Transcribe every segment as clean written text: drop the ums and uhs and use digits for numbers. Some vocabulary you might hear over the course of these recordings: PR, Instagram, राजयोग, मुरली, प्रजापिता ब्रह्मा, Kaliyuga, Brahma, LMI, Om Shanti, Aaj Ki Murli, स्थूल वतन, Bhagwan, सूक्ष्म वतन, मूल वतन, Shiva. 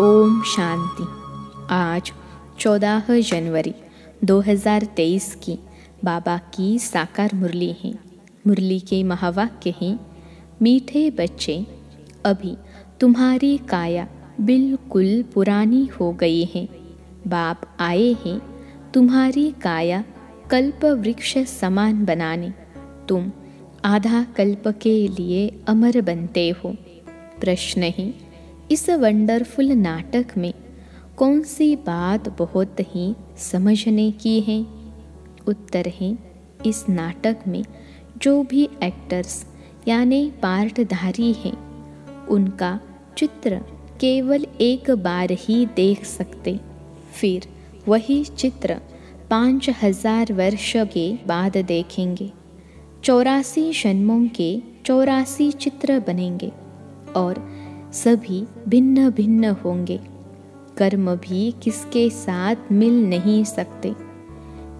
ओम शांति। आज 14 जनवरी 2023 की बाबा की साकार मुरली है। मुरली के महावाक्य हैं, मीठे बच्चे अभी तुम्हारी काया बिल्कुल पुरानी हो गई है। बाप आए हैं तुम्हारी काया कल्प वृक्ष समान बनाने। तुम आधा कल्प के लिए अमर बनते हो। प्रश्न है, इस वंडरफुल नाटक में कौन सी बात बहुत ही समझने की है? उत्तर है, इस नाटक में जो भी एक्टर्स यानी पार्टधारी हैं उनका चित्र केवल एक बार ही देख सकते, फिर वही चित्र 5000 वर्ष के बाद देखेंगे। 84 जन्मों के 84 चित्र बनेंगे और सभी भिन्न भिन्न होंगे। कर्म भी किसके साथ मिल नहीं सकते।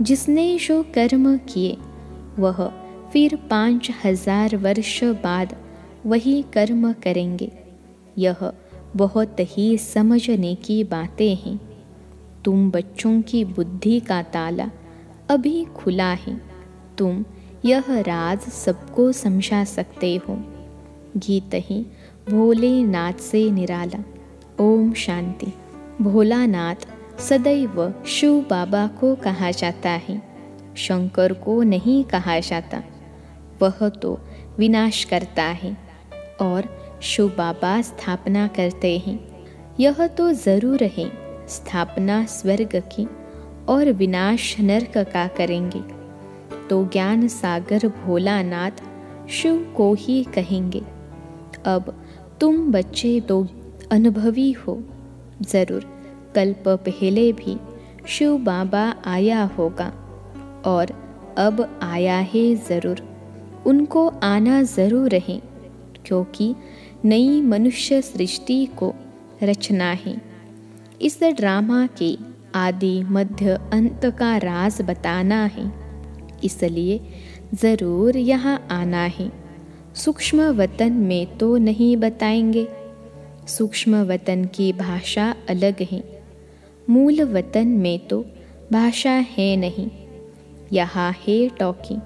जिसने जो कर्म किए वह फिर 5000 वर्ष बाद वही कर्म करेंगे। यह बहुत ही समझने की बातें हैं। तुम बच्चों की बुद्धि का ताला अभी खुला है। तुम यह राज सबको समझा सकते हो। गीत ही भोलेनाथ से निराला। ओम शांति। भोलानाथ सदैव शिव बाबा को कहा जाता है, शंकर को नहीं कहा जाता। वह तो विनाश करता है और शिव बाबा स्थापना करते हैं। यह तो ज़रूर है, स्थापना स्वर्ग की और विनाश नरक का करेंगे। तो ज्ञान सागर भोलानाथ शिव को ही कहेंगे। अब तुम बच्चे तो अनुभवी हो, ज़रूर कल्प पहले भी शिव बाबा आया होगा और अब आया है ज़रूर। उनको आना ज़रूर है, क्योंकि नई मनुष्य सृष्टि को रचना है। इस ड्रामा के आदि मध्य अंत का राज बताना है, इसलिए ज़रूर यहाँ आना है। सूक्ष्म वतन में तो नहीं बताएंगे, सूक्ष्म वतन की भाषा अलग है। मूल वतन में तो भाषा है नहीं, यहाँ है टॉकी।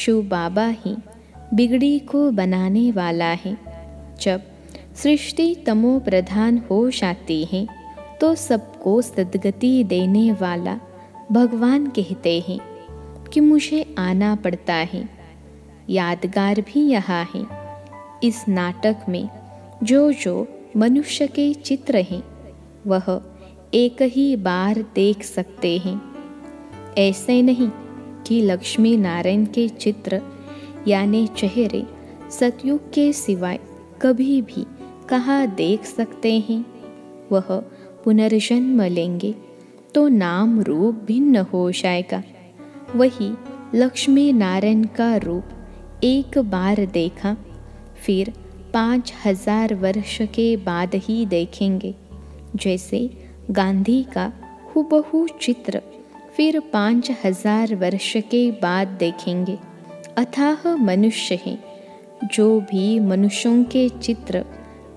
शिव बाबा ही बिगड़ी को बनाने वाला है। जब सृष्टि तमो प्रधान हो जाती है तो सबको सद्गति देने वाला भगवान कहते हैं कि मुझे आना पड़ता है। यादगार भी यहाँ है। इस नाटक में जो जो मनुष्य के चित्र हैं वह एक ही बार देख सकते हैं। ऐसे नहीं कि लक्ष्मी नारायण के चित्र यानी चेहरे सतयुग के सिवाय कभी भी कहाँ देख सकते हैं। वह पुनर्जन्म लेंगे तो नाम रूप भिन्न हो जाएगा। वही लक्ष्मी नारायण का रूप एक बार देखा, फिर 5000 वर्ष के बाद ही देखेंगे। जैसे गांधी का हुबहू चित्र फिर 5000 वर्ष के बाद देखेंगे। अथाह मनुष्य हैं, जो भी मनुष्यों के चित्र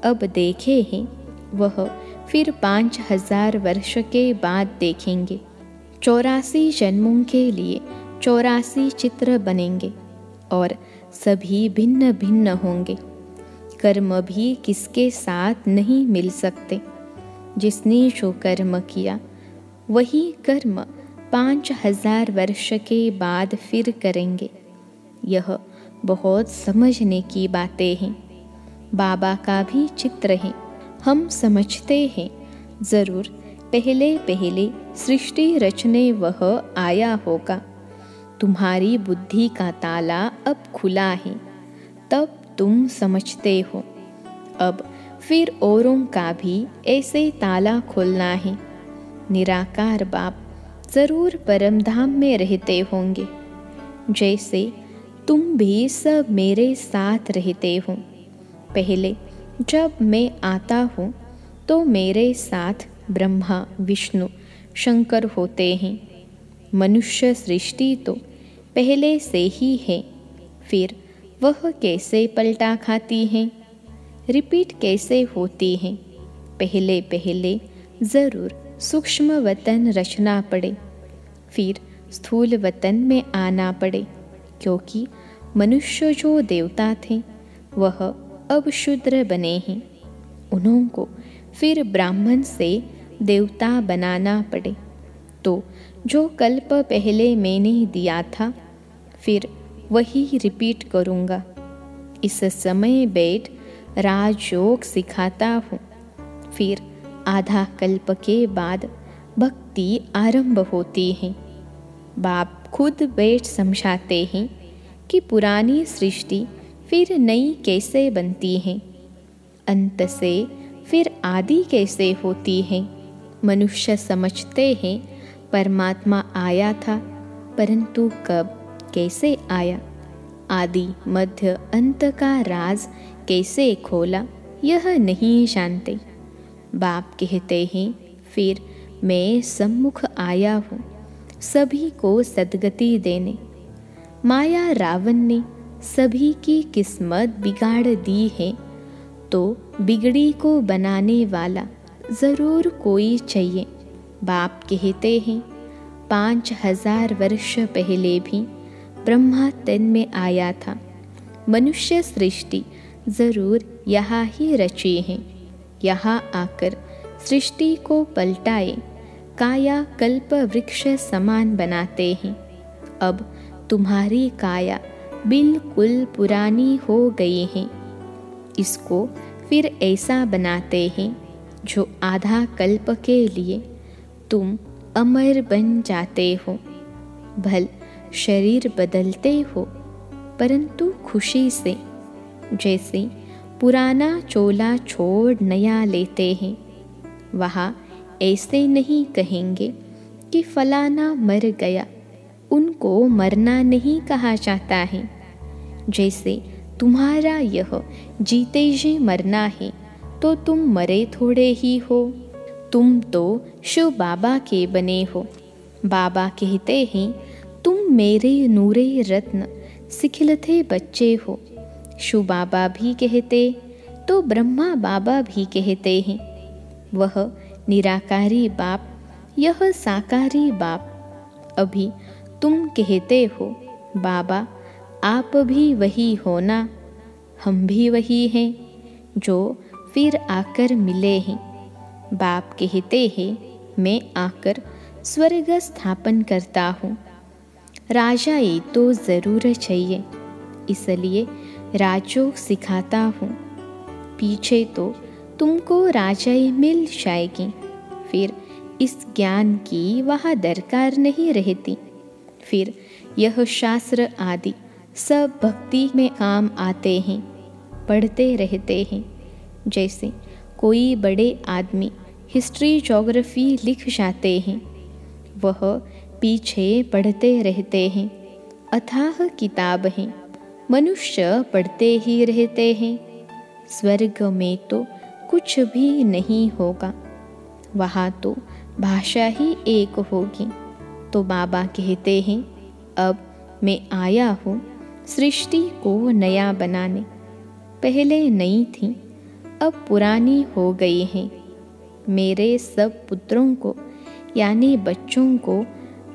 अब देखे हैं वह फिर 5000 वर्ष के बाद देखेंगे। 84 जन्मों के लिए 84 चित्र बनेंगे और सभी भिन्न भिन्न होंगे। कर्म भी किसके साथ नहीं मिल सकते। जिसने जो कर्म किया वही कर्म 5000 वर्ष के बाद फिर करेंगे। यह बहुत समझने की बातें हैं। बाबा का भी चित्र है। हम समझते हैं ज़रूर पहले पहले सृष्टि रचने वह आया होगा। तुम्हारी बुद्धि का ताला अब खुला है, तब तुम समझते हो। अब फिर औरों का भी ऐसे ताला खोलना है। निराकार बाप ज़रूर परमधाम में रहते होंगे, जैसे तुम भी सब मेरे साथ रहते हो। पहले जब मैं आता हूँ तो मेरे साथ ब्रह्मा विष्णु शंकर होते हैं। मनुष्य सृष्टि तो पहले से ही है, फिर वह कैसे पलटा खाती हैं, रिपीट कैसे होती हैं, पहले पहले ज़रूर सूक्ष्म वतन रचना पड़े, फिर स्थूल वतन में आना पड़े, क्योंकि मनुष्य जो देवता थे वह अब शूद्र बने हैं। उन्हों को फिर ब्राह्मण से देवता बनाना पड़े। तो जो कल्प पहले मैंने दिया था फिर वही रिपीट करूँगा। इस समय बैठ राजयोग सिखाता हूँ। फिर आधा कल्प के बाद भक्ति आरंभ होती है। बाप खुद बैठ समझाते हैं कि पुरानी सृष्टि फिर नई कैसे बनती है, अंत से फिर आदि कैसे होती है। मनुष्य समझते हैं परमात्मा आया था, परंतु कब कैसे आया, आदि मध्य अंत का राज कैसे खोला, यह नहीं जानते। बाप कहते हैं फिर मैं सम्मुख आया हूँ सभी को सदगति देने। माया रावण ने सभी की किस्मत बिगाड़ दी है, तो बिगड़ी को बनाने वाला ज़रूर कोई चाहिए। बाप कहते हैं 5000 वर्ष पहले भी ब्रह्मा तन में आया था। मनुष्य सृष्टि ज़रूर यहाँ ही रची है। यहाँ आकर सृष्टि को पलटाए काया कल्प वृक्ष समान बनाते हैं। अब तुम्हारी काया बिल्कुल पुरानी हो गई है। इसको फिर ऐसा बनाते हैं जो आधा कल्प के लिए तुम अमर बन जाते हो। भल शरीर बदलते हो परंतु खुशी से, जैसे पुराना चोला छोड़ नया लेते हैं। वहाँ ऐसे नहीं कहेंगे कि फलाना मर गया, उनको मरना नहीं कहा जाता है। जैसे तुम्हारा यह जीते जी मरना है, तो तुम मरे थोड़े ही हो, तुम तो शिव बाबा के बने हो। बाबा कहते हैं तुम मेरे नूरे रत्न सिखलते बच्चे हो। शिव बाबा भी कहते तो ब्रह्मा बाबा भी कहते हैं। वह निराकारी बाप, यह साकारी बाप। अभी तुम कहते हो बाबा आप भी वही हो ना, हम भी वही हैं जो फिर आकर मिले हैं। बाप कहते हैं मैं आकर स्वर्ग स्थापन करता हूँ। राजा ये तो ज़रूर चाहिए, इसलिए राजयोग सिखाता हूँ। पीछे तो तुमको राजाएँ मिल जाएगी, फिर इस ज्ञान की वहाँ दरकार नहीं रहती। फिर यह शास्त्र आदि सब भक्ति में काम आते हैं, पढ़ते रहते हैं। जैसे कोई बड़े आदमी हिस्ट्री ज्योग्राफी लिख जाते हैं, वह पीछे पढ़ते रहते हैं। अथाह किताब हैं, मनुष्य पढ़ते ही रहते हैं। स्वर्ग में तो कुछ भी नहीं होगा, वहाँ तो भाषा ही एक होगी। तो बाबा कहते हैं अब मैं आया हूँ सृष्टि को नया बनाने। पहले नई थी, अब पुरानी हो गई है। मेरे सब पुत्रों को यानी बच्चों को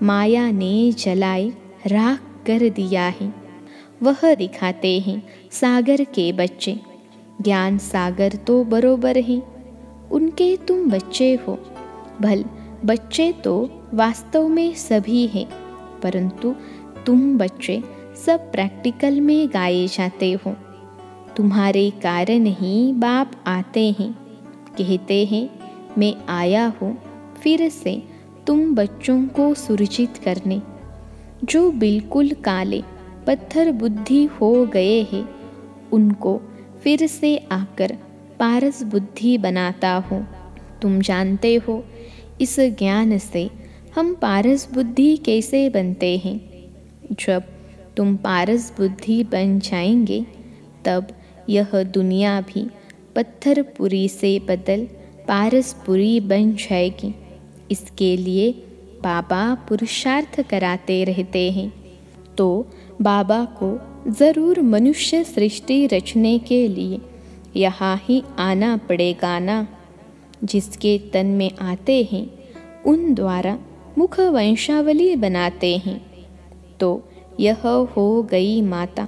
माया ने जलाए राख कर दिया है। वह दिखाते हैं सागर के बच्चे, ज्ञान सागर तो बरोबर है, उनके तुम बच्चे हो। भल बच्चे तो वास्तव में सभी हैं, परंतु तुम बच्चे सब प्रैक्टिकल में गाए जाते हो। तुम्हारे कारण ही बाप आते हैं, कहते हैं मैं आया हूँ फिर से तुम बच्चों को सुरक्षित करने। जो बिल्कुल काले पत्थर बुद्धि हो गए हैं, उनको फिर से आकर पारस बुद्धि बनाता हो। तुम जानते हो इस ज्ञान से हम पारस बुद्धि कैसे बनते हैं। जब तुम पारस बुद्धि बन जाएंगे, तब यह दुनिया भी पत्थरपुरी से बदल पारसपुरी बन जाएगी। इसके लिए बाबा पुरुषार्थ कराते रहते हैं। तो बाबा को ज़रूर मनुष्य सृष्टि रचने के लिए यहाँ ही आना पड़ेगा ना। जिसके तन में आते हैं उन द्वारा मुख वंशावली बनाते हैं। तो यह हो गई माता,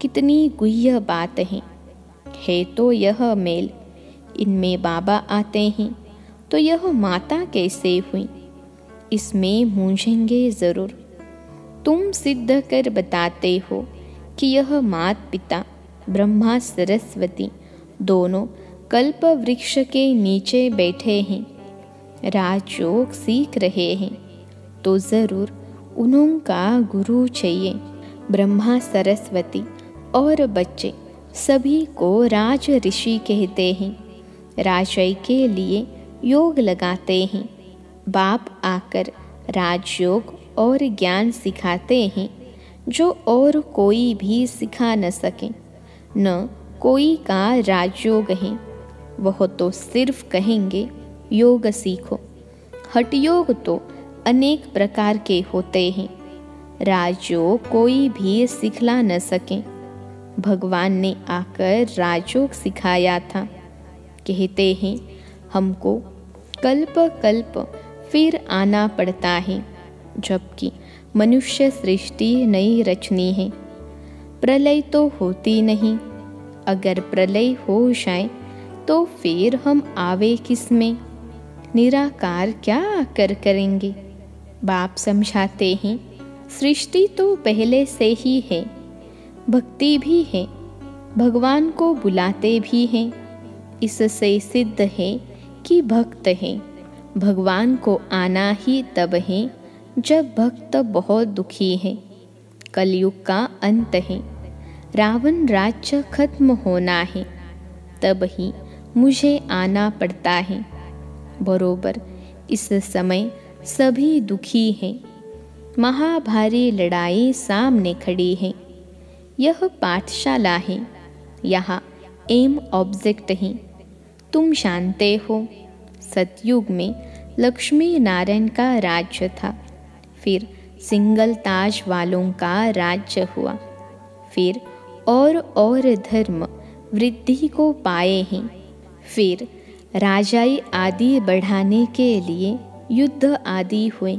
कितनी गुह्य बात है तो यह मेल। इनमें बाबा आते हैं तो यह माता कैसे हुई, इसमें मूंझेंगे ज़रूर। तुम सिद्ध कर बताते हो कि यह मात पिता ब्रह्मा सरस्वती दोनों कल्प वृक्ष के नीचे बैठे हैं, राजयोग सीख रहे हैं, तो ज़रूर उन्हों का गुरु चाहिए। ब्रह्मा सरस्वती और बच्चे सभी को राज ऋषि कहते हैं, राजय के लिए योग लगाते हैं। बाप आकर राजयोग और ज्ञान सिखाते हैं जो और कोई भी सिखा न सके। न कोई का राजयोग है, वह तो सिर्फ कहेंगे योग सीखो। हठ योग तो अनेक प्रकार के होते हैं, राजयोग कोई भी सिखला न सके। भगवान ने आकर राजयोग सिखाया था। कहते हैं हमको कल्प कल्प फिर आना पड़ता है, जबकि मनुष्य सृष्टि नई रचनी है। प्रलय तो होती नहीं, अगर प्रलय हो जाए तो फिर हम आवे किसमें? निराकार क्या आकर करेंगे? बाप समझाते हैं सृष्टि तो पहले से ही है, भक्ति भी है, भगवान को बुलाते भी हैं। इससे सिद्ध है कि भक्त है। भगवान को आना ही तब है जब भक्त बहुत दुखी है। कलयुग का अंत है, रावण राज्य खत्म होना है, तब ही मुझे आना पड़ता है। बरोबर इस समय सभी दुखी हैं, महाभारी लड़ाई सामने खड़ी है। यह पाठशाला है, यहाँ एम ऑब्जेक्ट है। तुम जानते हो सतयुग में लक्ष्मी नारायण का राज्य था, फिर सिंगल ताज वालों का राज्य हुआ, फिर और धर्म वृद्धि को पाए हैं, फिर राजाई आदि बढ़ाने के लिए युद्ध आदि हुए।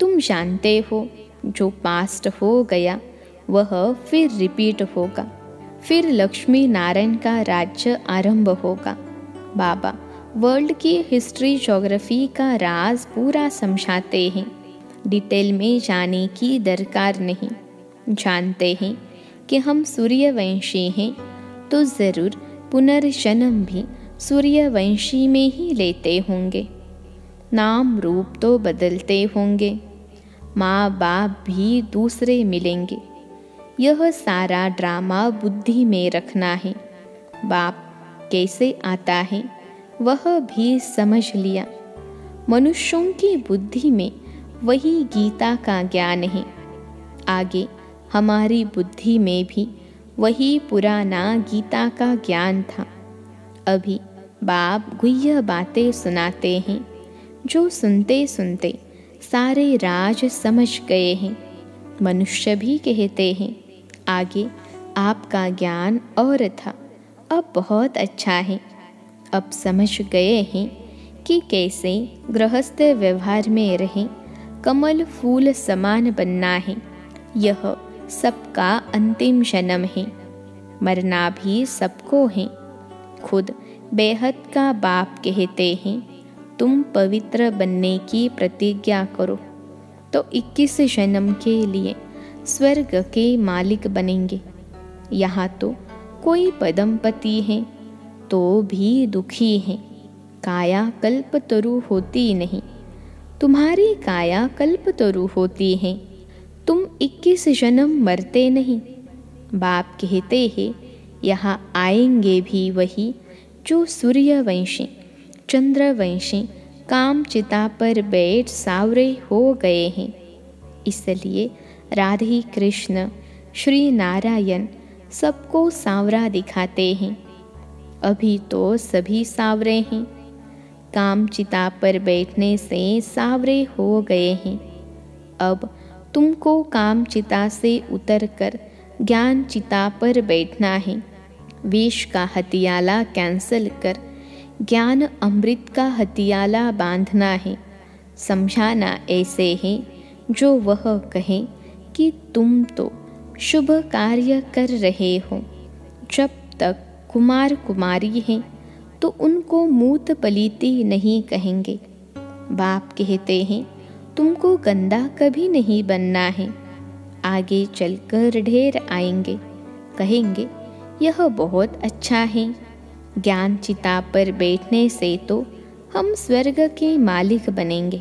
तुम जानते हो जो पास्ट हो गया वह फिर रिपीट होगा, फिर लक्ष्मी नारायण का राज्य आरंभ होगा। बाबा वर्ल्ड की हिस्ट्री ज्योग्राफी का राज पूरा समझाते हैं, डिटेल में जाने की दरकार नहीं। जानते हैं कि हम सूर्यवंशी हैं तो ज़रूर पुनर्जन्म भी सूर्यवंशी में ही लेते होंगे। नाम रूप तो बदलते होंगे, माँ बाप भी दूसरे मिलेंगे। यह सारा ड्रामा बुद्धि में रखना है। बाप कैसे आता है वह भी समझ लिया। मनुष्यों की बुद्धि में वही गीता का ज्ञान है, आगे हमारी बुद्धि में भी वही पुराना गीता का ज्ञान था। अभी बाप गुह्य बातें सुनाते हैं जो सुनते सुनते सारे राज समझ गए हैं। मनुष्य भी कहते हैं आगे आपका ज्ञान और था, अब बहुत अच्छा है, अब समझ गए हैं कि कैसे गृहस्थ व्यवहार में रहें, कमल फूल समान बनना है। यह सबका अंतिम जन्म है, मरना भी सबको है। खुद बेहद का बाप कहते हैं तुम पवित्र बनने की प्रतिज्ञा करो तो 21 जन्म के लिए स्वर्ग के मालिक बनेंगे। यहाँ तो कोई पदमपति है तो भी दुखी है, काया कल्पतरु होती नहीं। तुम्हारी काया कल्पतरु होती है, तुम 21 जन्म मरते नहीं। बाप कहते हैं यहाँ आएंगे भी वही जो सूर्यवंशी चंद्रवंशी काम चिता पर बैठ सावरे हो गए हैं। इसलिए राधे कृष्ण श्री नारायण सबको सांवरा दिखाते हैं। अभी तो सभी सांवरे हैं, काम चिता पर बैठने से सांवरे हो गए हैं। अब तुमको काम चिता से उतरकर ज्ञान चिता पर बैठना है। विष का हथियाला कैंसल कर ज्ञान अमृत का हथियाला बांधना है, समझाना ऐसे है जो वह कहे कि तुम तो शुभ कार्य कर रहे हो। जब तक कुमार कुमारी हैं तो उनको मूत पलीती नहीं कहेंगे। बाप कहते हैं तुमको गंदा कभी नहीं बनना है, आगे चलकर ढेर आएंगे, कहेंगे यह बहुत अच्छा है। ज्ञान चिता पर बैठने से तो हम स्वर्ग के मालिक बनेंगे।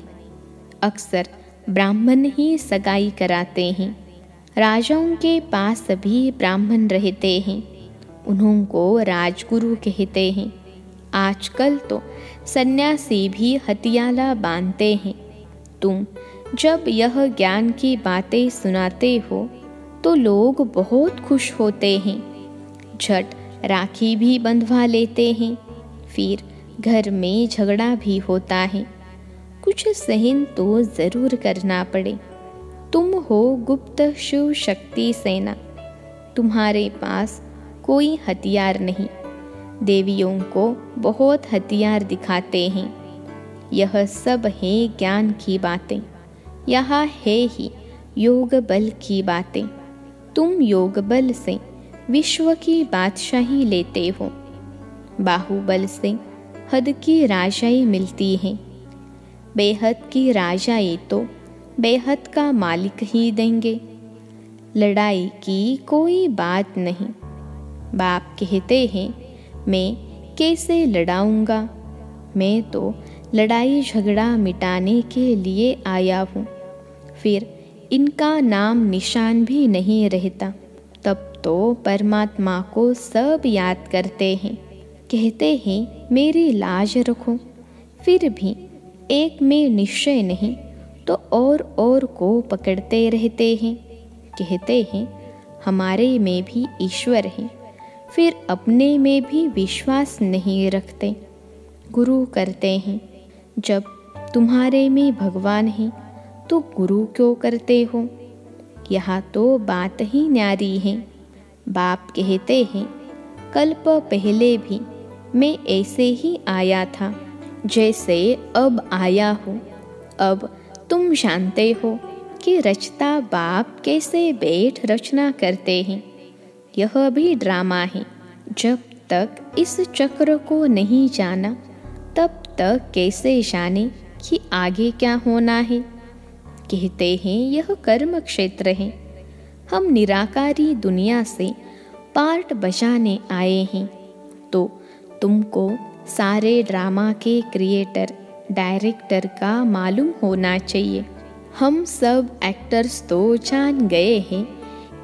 अक्सर ब्राह्मण ही सगाई कराते हैं। राजाओं के पास भी ब्राह्मण रहते हैं, उनको राजगुरु कहते हैं। आजकल तो सन्यासी भी हथियाला बांधते हैं। तुम जब यह ज्ञान की बातें सुनाते हो तो लोग बहुत खुश होते हैं, झट राखी भी बंधवा लेते हैं। फिर घर में झगड़ा भी होता है, कुछ सहन तो ज़रूर करना पड़े। तुम हो गुप्त शिव शक्ति सेना, तुम्हारे पास कोई हथियार नहीं। देवियों को बहुत हथियार दिखाते हैं। यह सब है ज्ञान की बातें, यह है ही योग बल की बातें। तुम योग बल से विश्व की बादशाही लेते हो, बाहुबल से हद की राजाई मिलती है। बेहद की राजाई तो बेहद का मालिक ही देंगे, लड़ाई की कोई बात नहीं। बाप कहते हैं मैं कैसे लड़ाऊंगा, मैं तो लड़ाई झगड़ा मिटाने के लिए आया हूँ। फिर इनका नाम निशान भी नहीं रहता, तब तो परमात्मा को सब याद करते हैं। कहते हैं मेरी लाज रखो, फिर भी एक में निश्चय नहीं तो और को पकड़ते रहते हैं। कहते हैं हमारे में भी ईश्वर है, फिर अपने में भी विश्वास नहीं रखते। गुरु करते हैं जब तुम्हारे में भगवान है तो गुरु क्यों करते हो, यहाँ तो बात ही न्यारी है। बाप कहते हैं कल्प पहले भी मैं ऐसे ही आया था जैसे अब आया हूँ। अब तुम जानते हो कि रचता बाप कैसे बैठ रचना करते हैं। यह भी ड्रामा है। जब तक इस चक्र को नहीं जाना तब तक कैसे जाने कि आगे क्या होना है। कहते हैं यह कर्म क्षेत्र है, हम निराकारी दुनिया से पार्ट बचाने आए हैं। तो तुमको सारे ड्रामा के क्रिएटर डायरेक्टर का मालूम होना चाहिए। हम सब एक्टर्स तो जान गए हैं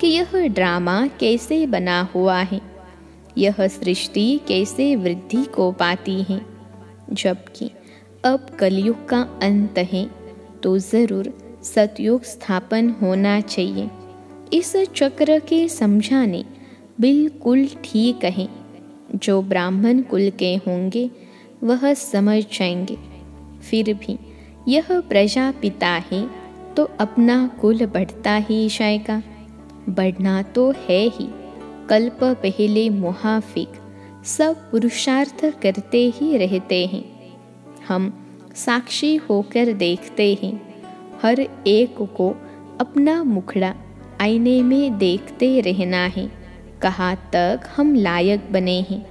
कि यह ड्रामा कैसे बना हुआ है, यह सृष्टि कैसे वृद्धि को पाती है। जबकि अब कलयुग का अंत है तो ज़रूर सतयुग स्थापन होना चाहिए। इस चक्र के समझाने बिल्कुल ठीक है। जो ब्राह्मण कुल के होंगे वह समझ जाएंगे। फिर भी यह प्रजापिता है तो अपना कुल बढ़ता ही जाएगा, बढ़ना तो है ही। कल्प पहले मुहाफिक सब पुरुषार्थ करते ही रहते हैं। हम साक्षी होकर देखते हैं, हर एक को अपना मुखड़ा आईने में देखते रहना है, कहाँ तक हम लायक बने हैं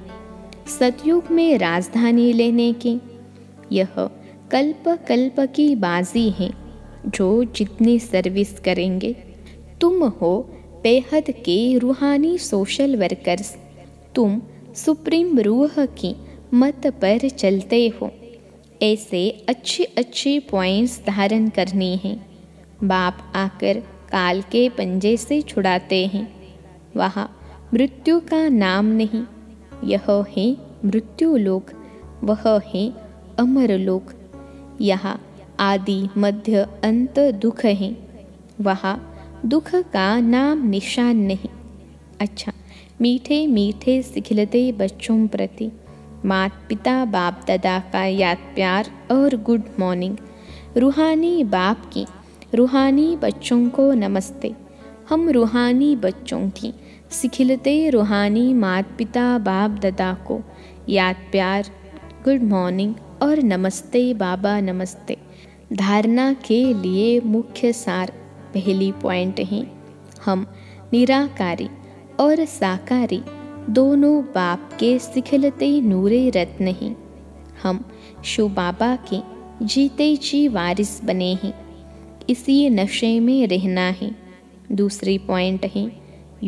सतयुग में राजधानी लेने के। यह कल्प कल्प की बाजी है, जो जितनी सर्विस करेंगे। तुम हो बेहद के रूहानी सोशल वर्कर्स, तुम सुप्रीम रूह की मत पर चलते हो। ऐसे अच्छे अच्छे पॉइंट्स धारण करनी है। बाप आकर काल के पंजे से छुड़ाते हैं, वहाँ मृत्यु का नाम नहीं। यह है मृत्यु लोक, वह है अमर लोक। यहाँ आदि मध्य अंत दुख है, वहाँ दुख का नाम निशान नहीं। अच्छा, मीठे मीठे सिखलते बच्चों प्रति मात पिता बाप दादा का याद प्यार और गुड मॉर्निंग। रूहानी बाप की रूहानी बच्चों को नमस्ते। हम रूहानी बच्चों की सिखलते रूहानी मात पिता बाप दादा को याद प्यार गुड मॉर्निंग और नमस्ते बाबा नमस्ते। धारणा के लिए मुख्य सार पहली पॉइंट है, हम निराकारी और साकारी दोनों बाप के सिखलते नूरे रत्न हैं। हम शिव बाबा के जीते जी वारिस बने हैं, इसी नशे में रहना है। दूसरी पॉइंट है,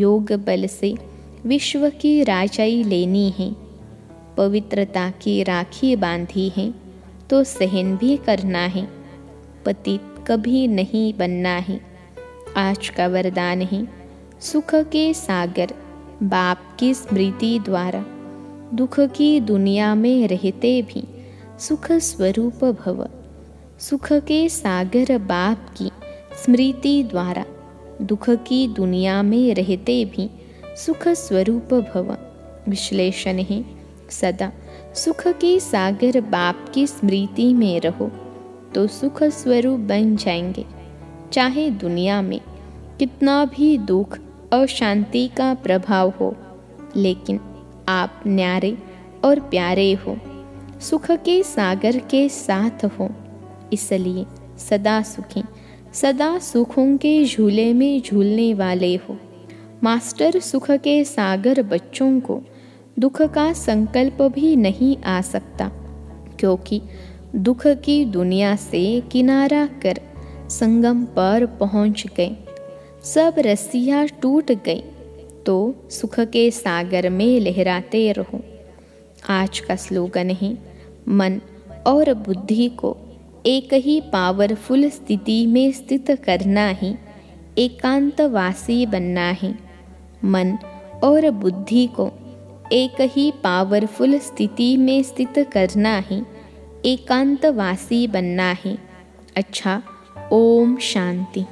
योग बल से विश्व की राजाई लेनी है। पवित्रता की राखी बांधी है तो सहन भी करना है। पतित कभी नहीं बनना है। आज का वरदान है, सुख के सागर बाप की स्मृति द्वारा दुख की दुनिया में रहते भी सुख स्वरूप भव। सुख के सागर बाप की स्मृति द्वारा दुख की दुनिया में रहते भी सुख स्वरूप भव। विश्लेषण है, सदा सुख के सागर बाप की स्मृति में रहो तो सुख स्वरूप बन जाएंगे। चाहे दुनिया में कितना भी दुख अशांति का प्रभाव हो, लेकिन आप न्यारे और प्यारे हो, सुख के सागर के साथ हो, इसलिए सदा सुखी, सदा सुखों के झूले में झूलने वाले हो। मास्टर सुख के सागर बच्चों को दुख का संकल्प भी नहीं आ सकता, क्योंकि दुख की दुनिया से किनारा कर संगम पर पहुंच गए। सब रस्सियाँ टूट गई तो सुख के सागर में लहराते रहो। आज का स्लोगन है, मन और बुद्धि को एक ही पावरफुल स्थिति में स्थित करना है, एकांतवासी बनना है। मन और बुद्धि को एक ही पावरफुल स्थिति में स्थित करना है, एकांतवासी बनना है। अच्छा, ओम शांति।